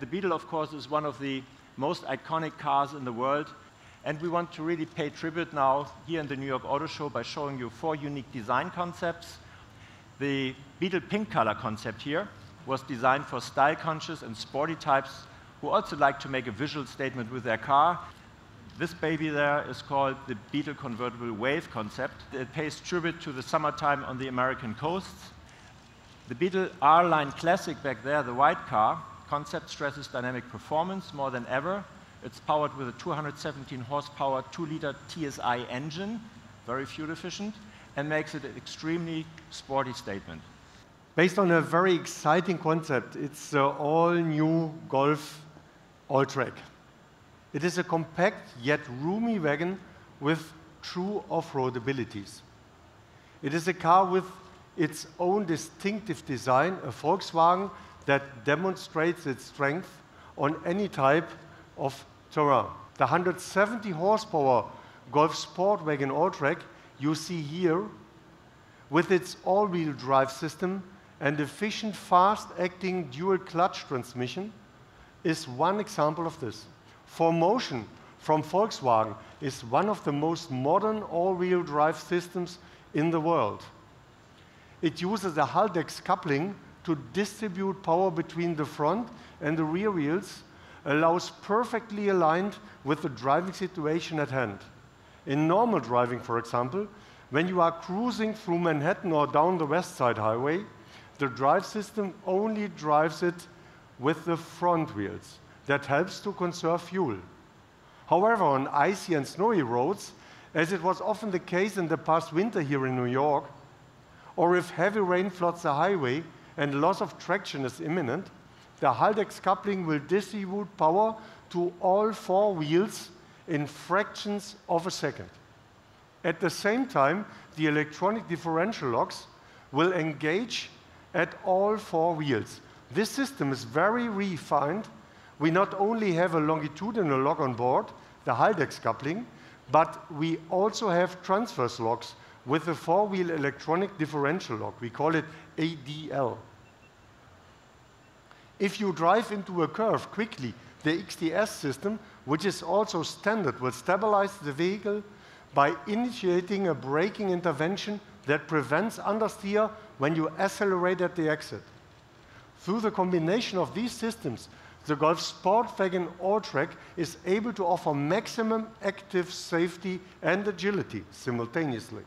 The Beetle, of course, is one of the most iconic cars in the world. And we want to really pay tribute now here in the New York Auto Show by showing you four unique design concepts. The Beetle pink color concept here was designed for style-conscious and sporty types who also like to make a visual statement with their car. This baby there is called the Beetle Convertible Wave concept. It pays tribute to the summertime on the American coasts. The Beetle R-Line Classic back there, the white car, concept stresses dynamic performance more than ever. It's powered with a 217 horsepower 2-liter TSI engine, very fuel efficient, and makes it an extremely sporty statement. Based on a very exciting concept, it's the all-new Golf Alltrack. It is a compact yet roomy wagon with true off-road abilities. It is a car with its own distinctive design, a Volkswagen that demonstrates its strength on any type of terrain. The 170 horsepower Golf SportWagen Alltrack you see here, with its all-wheel drive system and efficient, fast-acting dual-clutch transmission, is one example of this. 4motion from Volkswagen is one of the most modern all-wheel drive systems in the world. It uses a Haldex coupling to distribute power between the front and the rear wheels, allows perfectly aligned with the driving situation at hand. In normal driving, for example, when you are cruising through Manhattan or down the West Side Highway, the drive system only drives it with the front wheels. That helps to conserve fuel. However, on icy and snowy roads, as it was often the case in the past winter here in New York, or if heavy rain floods the highway and loss of traction is imminent, the Haldex coupling will distribute power to all four wheels in fractions of a second. At the same time, the electronic differential locks will engage at all four wheels. This system is very refined. We not only have a longitudinal lock on board, the Haldex coupling, but we also have transverse locks with a four-wheel electronic differential lock. We call it ADL. If you drive into a curve quickly, the XDS system, which is also standard, will stabilize the vehicle by initiating a braking intervention that prevents understeer when you accelerate at the exit. Through the combination of these systems, the Golf SportWagen Alltrack is able to offer maximum active safety and agility simultaneously.